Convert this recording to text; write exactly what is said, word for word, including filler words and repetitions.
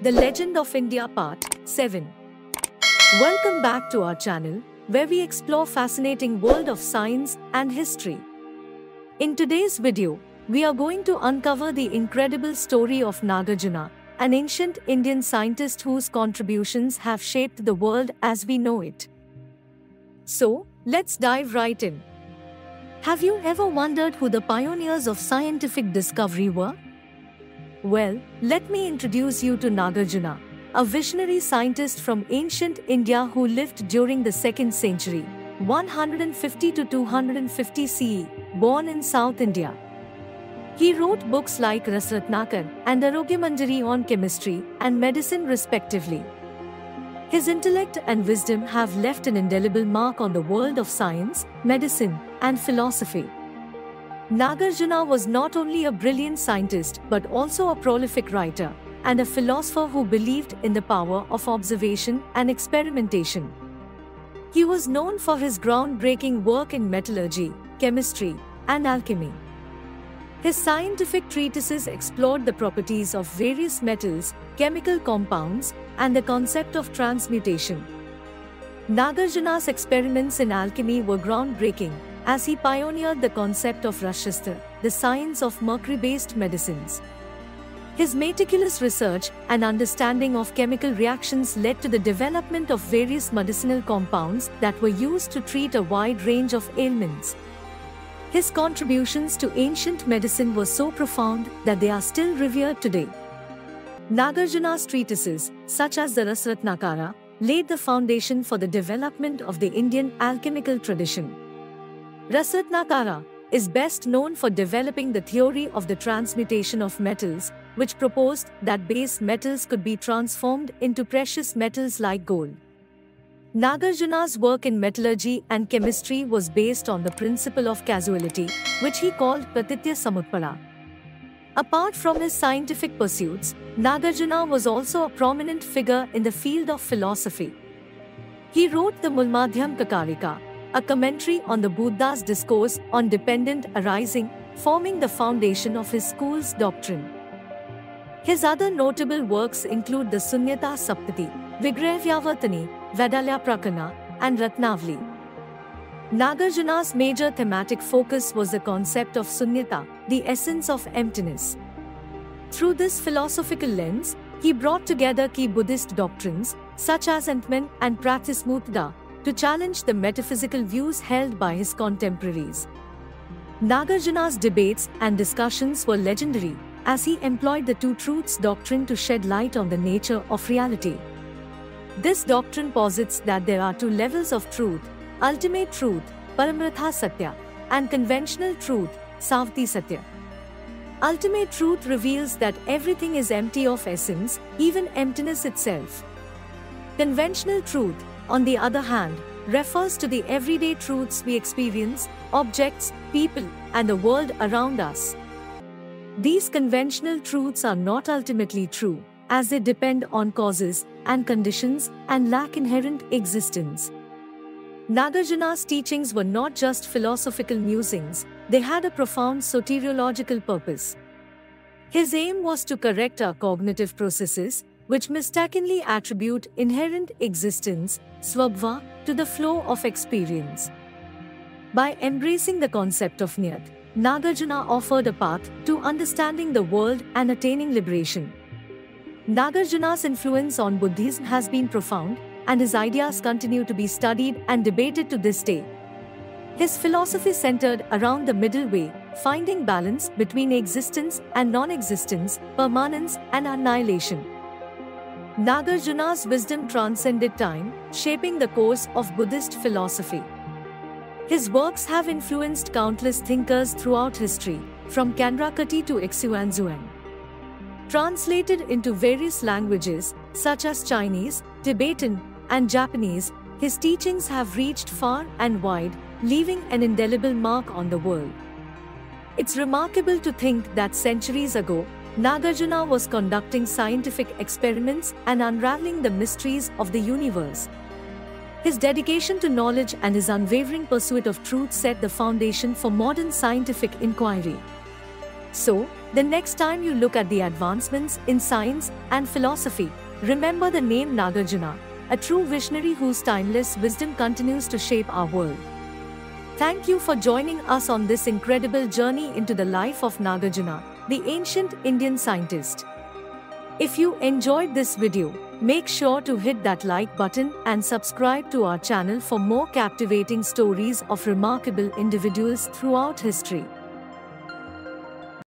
The Legend of India Part seven. Welcome back to our channel, where we explore fascinating world of science and history. In today's video, we are going to uncover the incredible story of Nagarjuna, an ancient Indian scientist whose contributions have shaped the world as we know it. So, let's dive right in. Have you ever wondered who the pioneers of scientific discovery were? Well, let me introduce you to Nagarjuna, a visionary scientist from ancient India who lived during the second century, one hundred fifty to two hundred fifty C E, born in South India. He wrote books like Rasaratnakar and Arogyamanjari on chemistry and medicine respectively. His intellect and wisdom have left an indelible mark on the world of science, medicine, and philosophy. Nagarjuna was not only a brilliant scientist but also a prolific writer and a philosopher who believed in the power of observation and experimentation. He was known for his groundbreaking work in metallurgy, chemistry, and alchemy. His scientific treatises explored the properties of various metals, chemical compounds, and the concept of transmutation. Nagarjuna's experiments in alchemy were groundbreaking, as he pioneered the concept of rasashastra, the science of mercury-based medicines. His meticulous research and understanding of chemical reactions led to the development of various medicinal compounds that were used to treat a wide range of ailments. His contributions to ancient medicine were so profound that they are still revered today. Nagarjuna's treatises, such as the Rasaratnakara, laid the foundation for the development of the Indian alchemical tradition. Rasaratnakara is best known for developing the theory of the transmutation of metals, which proposed that base metals could be transformed into precious metals like gold. Nagarjuna's work in metallurgy and chemistry was based on the principle of causality, which he called Pratitya Samutpada. Apart from his scientific pursuits, Nagarjuna was also a prominent figure in the field of philosophy. He wrote the Mulamadhyamaka Karika, a commentary on the Buddha's discourse on dependent arising, forming the foundation of his school's doctrine. His other notable works include the Sunyata Saptati, Vedalya Prakana, and Ratnavali. Nagarjuna's major thematic focus was the concept of sunyata, the essence of emptiness. Through this philosophical lens, he brought together key Buddhist doctrines, such as Antman and Pratitya Samutpada, to challenge the metaphysical views held by his contemporaries. Nagarjuna's debates and discussions were legendary, as he employed the Two Truths doctrine to shed light on the nature of reality. This doctrine posits that there are two levels of truth: ultimate truth, Paramartha Satya, and conventional truth, Samvriti Satya. Ultimate truth reveals that everything is empty of essence, even emptiness itself. Conventional truth, on the other hand, refers to the everyday truths we experience, objects, people, and the world around us. These conventional truths are not ultimately true, as they depend on causes and conditions and lack inherent existence. Nagarjuna's teachings were not just philosophical musings, they had a profound soteriological purpose. His aim was to correct our cognitive processes, which mistakenly attribute inherent existence, svabhava, to the flow of experience. By embracing the concept of niyat, Nagarjuna offered a path to understanding the world and attaining liberation. Nagarjuna's influence on Buddhism has been profound, and his ideas continue to be studied and debated to this day. His philosophy centered around the middle way, finding balance between existence and non-existence, permanence and annihilation. Nagarjuna's wisdom transcended time, shaping the course of Buddhist philosophy. His works have influenced countless thinkers throughout history, from Candrakirti to Xuanzang. Translated into various languages, such as Chinese, Tibetan, and Japanese, his teachings have reached far and wide, leaving an indelible mark on the world. It's remarkable to think that centuries ago, Nagarjuna was conducting scientific experiments and unraveling the mysteries of the universe. His dedication to knowledge and his unwavering pursuit of truth set the foundation for modern scientific inquiry. So, the next time you look at the advancements in science and philosophy, remember the name Nagarjuna, a true visionary whose timeless wisdom continues to shape our world. Thank you for joining us on this incredible journey into the life of Nagarjuna, the ancient Indian scientist. If you enjoyed this video, make sure to hit that like button and subscribe to our channel for more captivating stories of remarkable individuals throughout history.